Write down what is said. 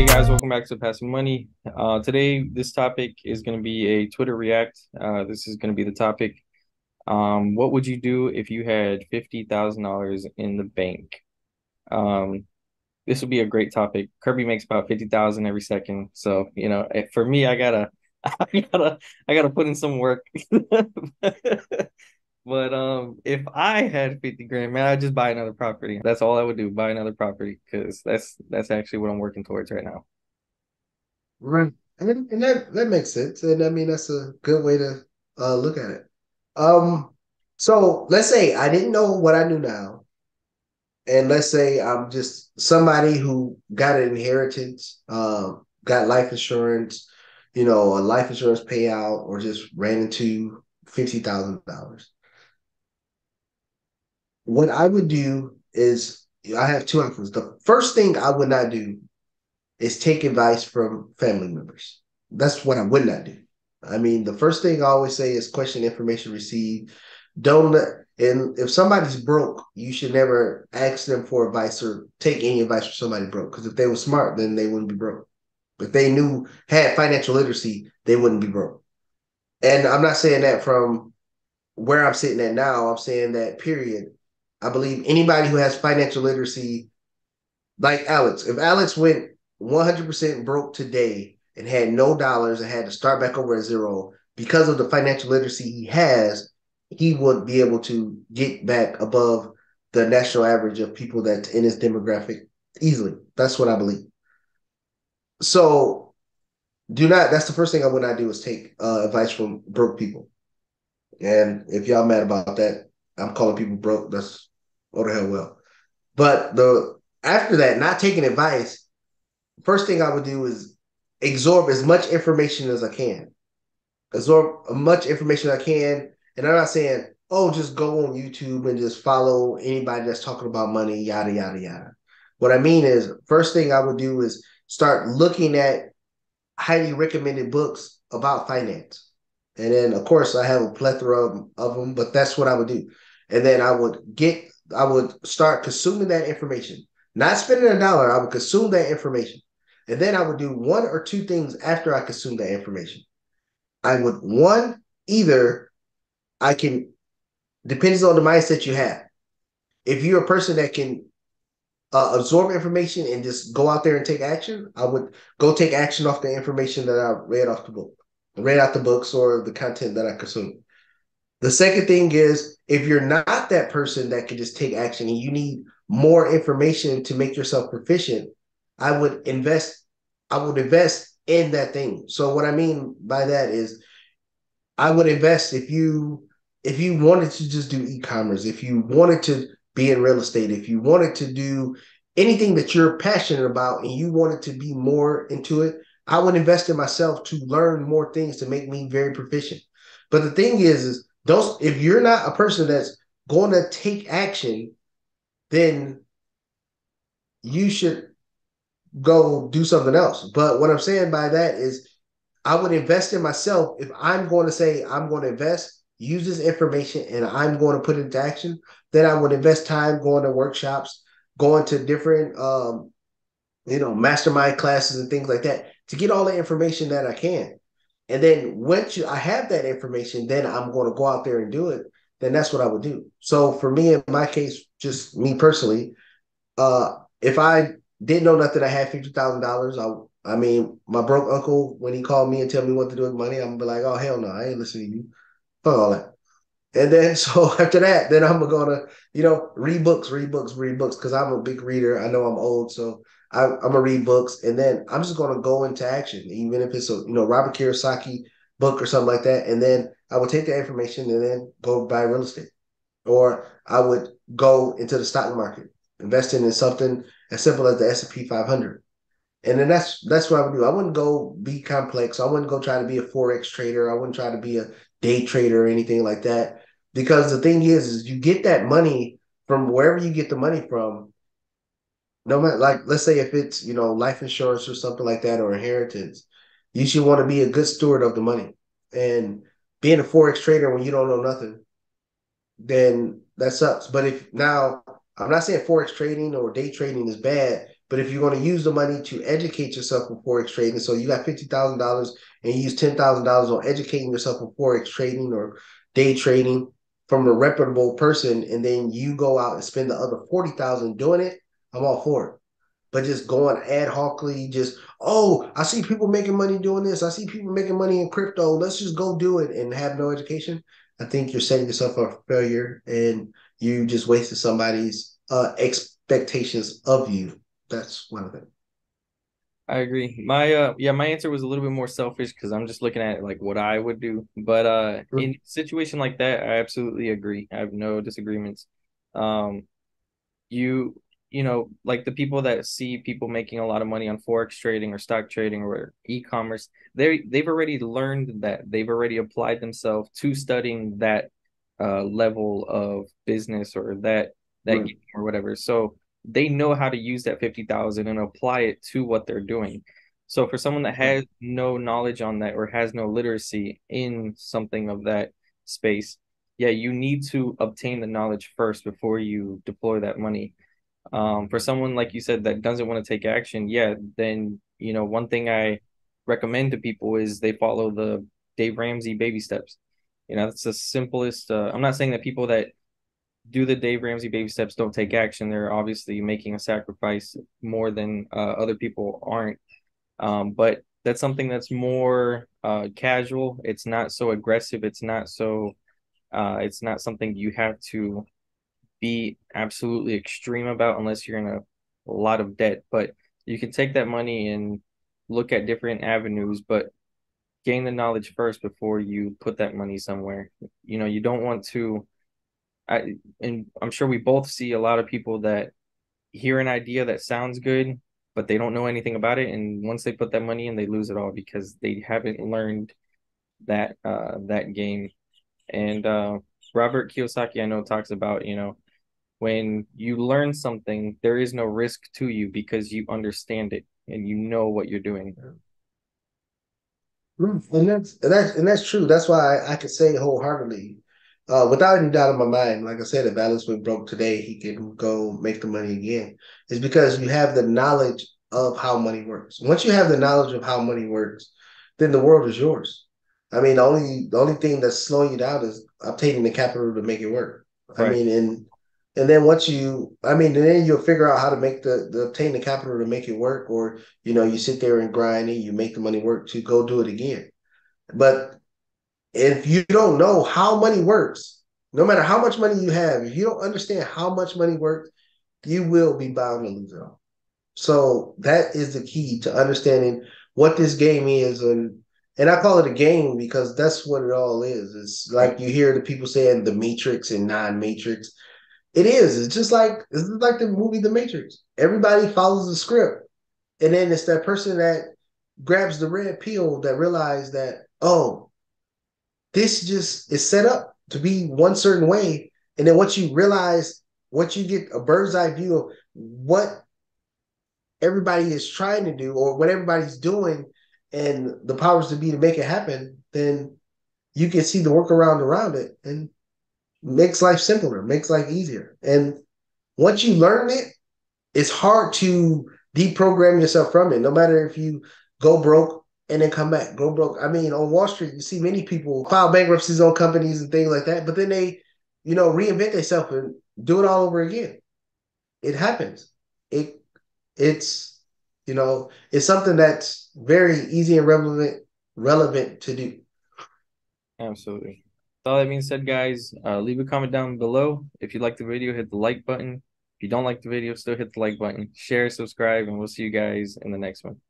Hey guys, welcome back to Passive Money. Today, this topic is going to be a Twitter React. This is going to be the topic. What would you do if you had $50,000 in the bank? This would be a great topic. Kirby makes about 50,000 every second, so you know, for me, I gotta put in some work. But if I had 50 grand, man, I'd just buy another property. That's all I would do, buy another property, because that's actually what I'm working towards right now. Right, and that makes sense, and I mean that's a good way to look at it. So let's say I didn't know what I knew now, and let's say I'm just somebody who got an inheritance, got life insurance, you know, a life insurance payout, or just ran into $50,000. What I would do is I have two options. The first thing I would not do is take advice from family members. That's what I would not do. I mean, the first thing I always say is question information received. And if somebody's broke, you should never ask them for advice or take any advice from somebody broke. Because if they were smart, then they wouldn't be broke. If they had financial literacy, they wouldn't be broke. And I'm not saying that from where I'm sitting at now. I'm saying that period. I believe anybody who has financial literacy, like Alex, if Alex went 100% broke today and had no dollars and had to start back over at zero, because of the financial literacy he has, he would be able to get back above the national average of people that's in his demographic easily. That's what I believe. So that's the first thing I would not do is take advice from broke people. And if y'all mad about that, I'm calling people broke. That's oh the hell well. But after that, not taking advice, first thing I would do is absorb as much information as I can. Absorb as much information as I can. And I'm not saying, oh, just go on YouTube and just follow anybody that's talking about money, yada, yada, yada. What I mean is, first thing I would do is start looking at highly recommended books about finance. And then, of course, I have a plethora of them, but that's what I would do. And then I would start consuming that information, not spending $1. I would consume that information. And then I would do one or two things after I consume that information. I would, depends on the mindset you have. If you're a person that can absorb information and just go out there and take action, I would go take action off the information that I read off the book. Read out the books or the content that I consume. The second thing is, if you're not that person that can just take action and you need more information to make yourself proficient, I would invest in that thing. So what I mean by that is I would invest if you wanted to just do e-commerce, if you wanted to be in real estate, if you wanted to do anything that you're passionate about and you wanted to be more into it, I would invest in myself to learn more things to make me very proficient. But the thing is if you're not a person that's going to take action, then you should go do something else. But what I'm saying by that is I would invest in myself. If I'm going to say I'm going to invest, use this information, and I'm going to put it into action, then I would invest time going to workshops, going to different mastermind classes and things like that, to get all the information that I can. And then once I have that information, then I'm going to go out there and do it. Then that's what I would do. So for me, in my case, just me personally, if I didn't know nothing, I had $50,000. I mean, my broke uncle, when he called me and tell me what to do with money, I'm going to be like, oh, hell no, I ain't listening to you. Fuck all that. And then so after that, then I'm going to, read books, because I'm a big reader. I know I'm old, so I'm going to read books, and then I'm just going to go into action, even if it's a Robert Kiyosaki book or something like that. And then I would take that information and then go buy real estate. Or I would go into the stock market, investing in something as simple as the S&P 500. And then that's what I would do. I wouldn't go be complex. I wouldn't go try to be a Forex trader. I wouldn't try to be a day trader or anything like that. Because the thing is you get that money from wherever you get the money from. No matter, like, let's say if it's, life insurance or something like that, or inheritance, you should want to be a good steward of the money. And being a Forex trader when you don't know nothing, then that sucks. But I'm not saying Forex trading or day trading is bad, But if you're going to use the money to educate yourself with Forex trading, so you got $50,000 and you use $10,000 on educating yourself with Forex trading or day trading from a reputable person, and then you go out and spend the other $40,000 doing it, I'm all for it. But just going ad hocly, just, oh, I see people making money doing this. I see people making money in crypto. Let's just go do it and have no education. I think you're setting yourself up for failure, and you just wasted somebody's expectations of you. That's one of them. I agree. My answer was a little bit more selfish because I'm just looking at like what I would do. But in a situation like that, I absolutely agree. I have no disagreements. You know, like the people that see people making a lot of money on Forex trading or stock trading or e-commerce, they've already learned that. They've already applied themselves to studying that level of business or that game or whatever. So they know how to use that $50,000 and apply it to what they're doing. So for someone that has no knowledge on that or has no literacy in something of that space, yeah, you need to obtain the knowledge first before you deploy that money. For someone, like you said, that doesn't want to take action, yeah, then, you know, one thing I recommend to people is they follow the Dave Ramsey baby steps. You know, that's the simplest. I'm not saying that people that do the Dave Ramsey baby steps don't take action. They're obviously making a sacrifice more than other people aren't. But that's something that's more casual. It's not so aggressive. It's not so it's not something you have to be absolutely extreme about unless you're in a lot of debt. But you can take that money and look at different avenues, but gain the knowledge first before you put that money somewhere. You know, you don't want to, and I'm sure we both see a lot of people that hear an idea that sounds good, but they don't know anything about it. And once they put that money in, they lose it all because they haven't learned that that game. And Robert Kiyosaki, I know, talks about, you know, when you learn something, there is no risk to you because you understand it and you know what you're doing. And that's true. That's why I could say wholeheartedly, without any doubt in my mind, like I said, if Alex went broke today, he can go make the money again. It's because you have the knowledge of how money works. Once you have the knowledge of how money works, then the world is yours. I mean, the only thing that's slowing you down is obtaining the capital to make it work. Right. I mean, and then once you, I mean, and then you'll figure out how to make obtain the capital to make it work, or, you know, you sit there and grind and you make the money work to go do it again. But if you don't know how money works, no matter how much money you have, if you don't understand how much money works, you will be bound to lose it all. So that is the key to understanding what this game is. And I call it a game because that's what it all is. It's like you hear the people saying the Matrix and non-Matrix. It is. It's just like the movie The Matrix. Everybody follows the script. And then it's that person that grabs the red pill that realized that, oh, this just is set up to be one certain way. And then once you realize, once you get a bird's eye view of what everybody is trying to do or what everybody's doing, and the powers to be to make it happen, then you can see the workaround around it and makes life simpler, makes life easier. And once you learn it, it's hard to deprogram yourself from it, no matter if you go broke and then come back, go broke. I mean, on Wall Street, you see many people file bankruptcies on companies and things like that, but then they, you know, reinvent themselves and do it all over again. It happens. It's... You know, it's something that's very easy and relevant to do. Absolutely. With all that being said, guys, leave a comment down below. If you like the video, hit the like button. If you don't like the video, still hit the like button. Share, subscribe, and we'll see you guys in the next one.